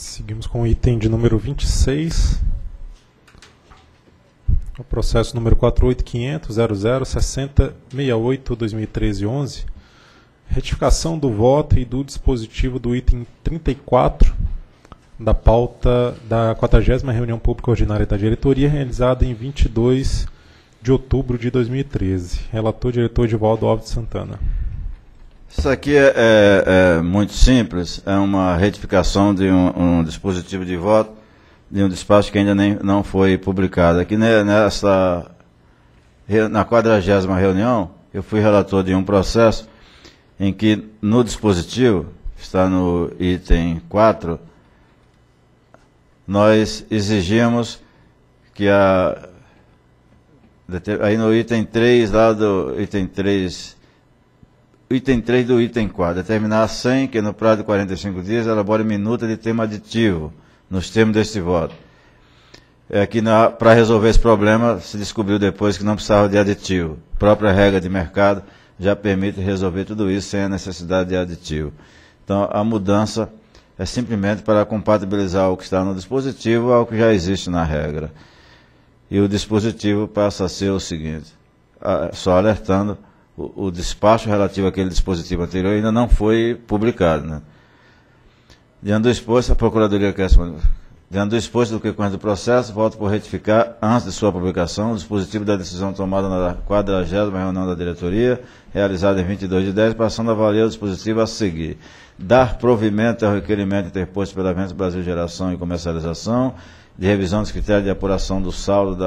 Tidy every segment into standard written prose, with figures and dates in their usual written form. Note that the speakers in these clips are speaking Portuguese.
Seguimos com o item de número 26, o processo número 48.500.00.60.68.2013.11, retificação do voto e do dispositivo do item 34 da pauta da 40ª reunião pública ordinária da diretoria, realizada em 22 de outubro de 2013. Relator, diretor Edvaldo Alves de Santana. Isso aqui é muito simples, é uma retificação de um dispositivo de voto, de um despacho que ainda não foi publicado. Aqui na 40ª reunião, eu fui relator de um processo em que no dispositivo, está no item 4, nós exigimos que aí no item 3, lá do item 3... Item 3 do item 4, determinar a CER que no prazo de 45 dias elabore minuta de tema aditivo, nos termos deste voto. É que para resolver esse problema, se descobriu depois que não precisava de aditivo. A própria regra de mercado já permite resolver tudo isso sem a necessidade de aditivo. Então, a mudança é simplesmente para compatibilizar o que está no dispositivo ao que já existe na regra. E o dispositivo passa a ser o seguinte, só alertando, o despacho relativo àquele dispositivo anterior ainda não foi publicado, né? Diante do exposto, a Procuradoria quer responder. Diante do exposto do que consta do processo, voto por retificar, antes de sua publicação, o dispositivo da decisão tomada na 40ª reunião da diretoria, realizada em 22/10, passando a valer o dispositivo a seguir. Dar provimento ao requerimento interposto pela Ventos Brasil Geração e Comercialização, de revisão dos critérios de apuração do saldo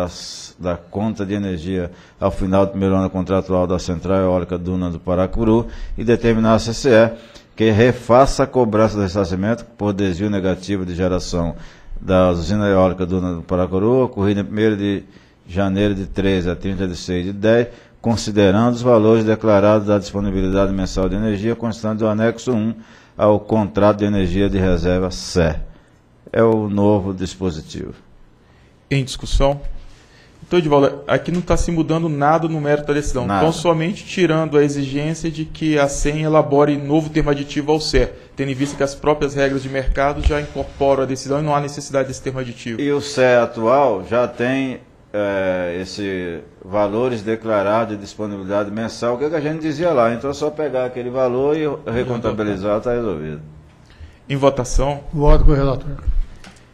da conta de energia ao final do primeiro ano contratual da Central Eólica Dunas de Paracuru e determinar a CCE que refaça a cobrança do ressarcimento por desvio negativo de geração da usina eólica Dunas de Paracuru, ocorrida em 1º de janeiro de 13 a 30/6/10, considerando os valores declarados da disponibilidade mensal de energia constante do anexo 1 ao contrato de energia de reserva CER. É o novo dispositivo. Em discussão? Então, Edvaldo, aqui não está se mudando nada no mérito da decisão. Nada. Então, somente tirando a exigência de que a CEM elabore novo termo aditivo ao CER, tendo em vista que as próprias regras de mercado já incorporam a decisão e não há necessidade desse termo aditivo. E o CER atual já tem esses valores declarados de disponibilidade mensal, que a gente dizia lá. Então, é só pegar aquele valor e recontabilizar, está resolvido. Em votação. Voto com o relator.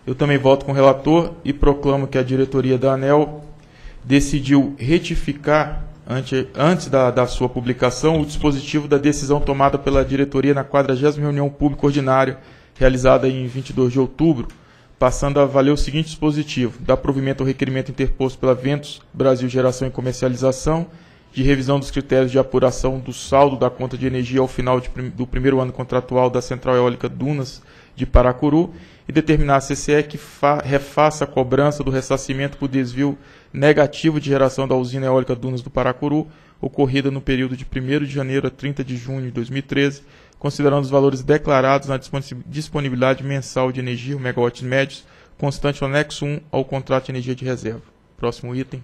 Eu também voto com o relator e proclamo que a diretoria da ANEEL decidiu retificar, antes da sua publicação, o dispositivo da decisão tomada pela diretoria na 40ª reunião pública ordinária, realizada em 22 de outubro, passando a valer o seguinte dispositivo: dar provimento ao requerimento interposto pela Ventos Brasil Geração e Comercialização, de revisão dos critérios de apuração do saldo da conta de energia ao final do primeiro ano contratual da Central Eólica Dunas de Paracuru e determinar a CCE que refaça a cobrança do ressarcimento por desvio negativo de geração da usina eólica Dunas do Paracuru, ocorrida no período de 1º de janeiro a 30 de junho de 2013, considerando os valores declarados na disponibilidade mensal de energia, megawatts médios, constante no anexo 1 ao contrato de energia de reserva. Próximo item.